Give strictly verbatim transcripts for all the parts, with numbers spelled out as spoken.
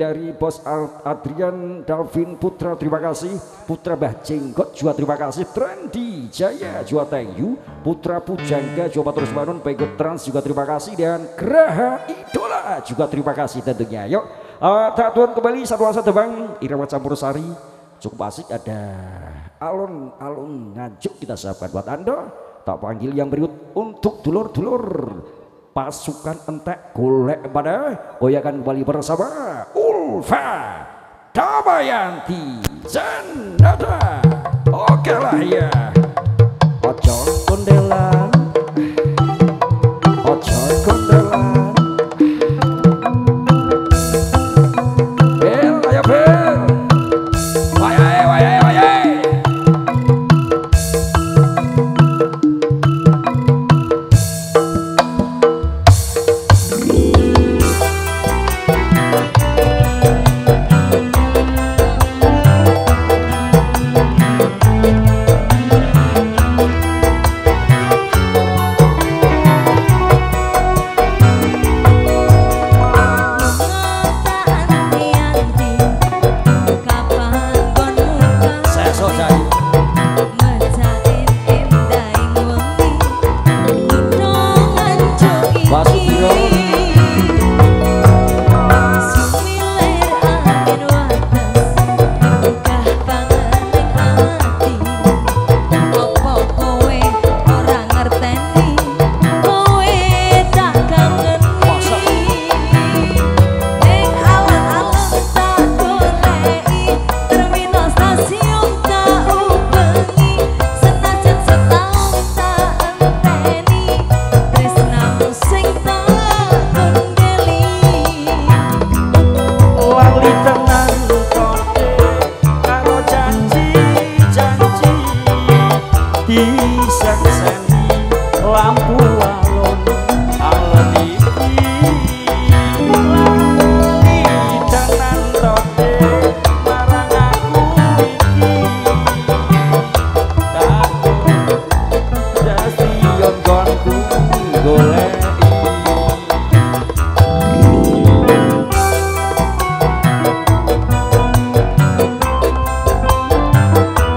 dari Bos Adrian Darwin Putra, terima kasih. Putra Bah Jenggot juga terima kasih. Trendy Jaya juga thank you. Putra Pujangga juga terus bangun. Pegot Trans juga terima kasih. Dan Geraha Idola juga terima kasih tentunya. Yuk uh, tak tuan kembali satu asa tebang irama campur sari cukup asik. Ada alun-alun Nganjuk kita siapkan buat anda. Tak panggil yang berikut untuk dulur-dulur pasukan entek golek pada goyakan kembali bersama Ulfa Damayanti Zenada. Oke lah ya, ojo kondelan, ojo kondelan.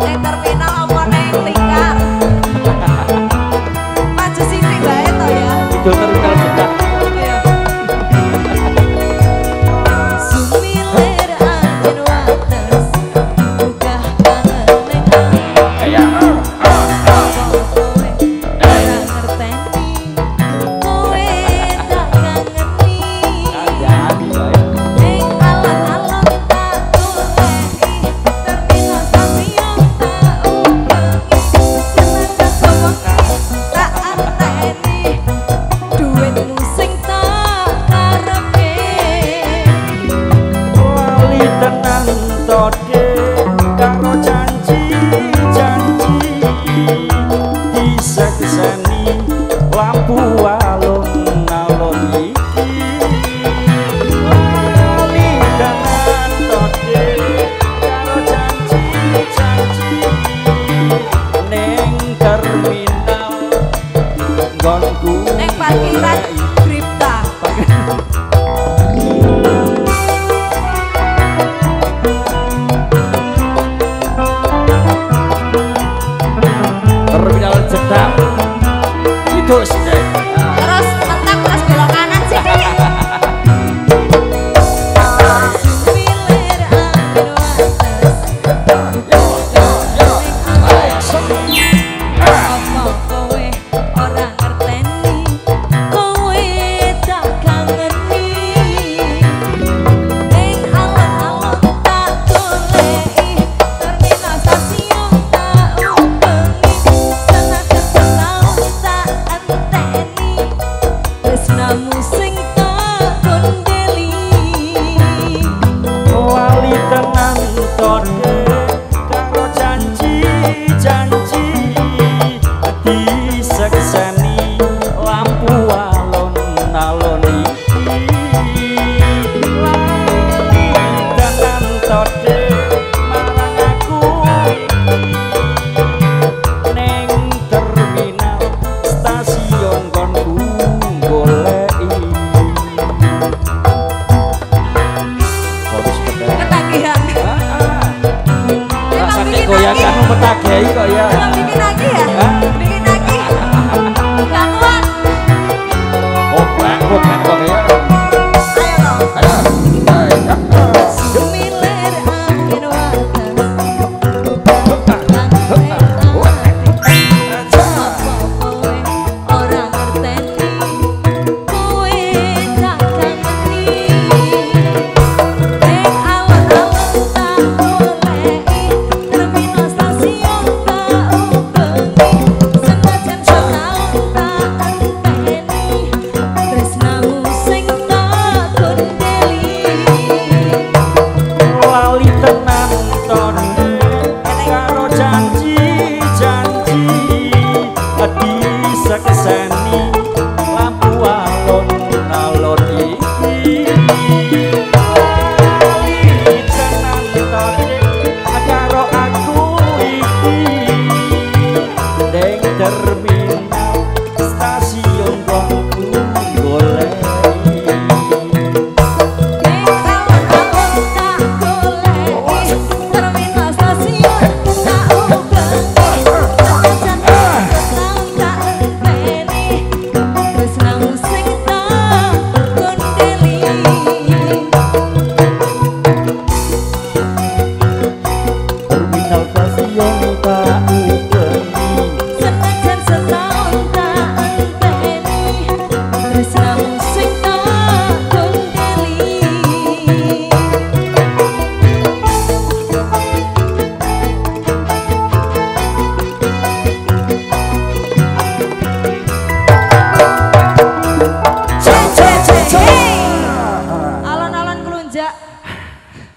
Terminal apa neng lingkar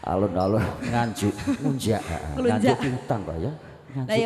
Alun-alun Nganjuk, ngunjak, nganjuki utang kok ya.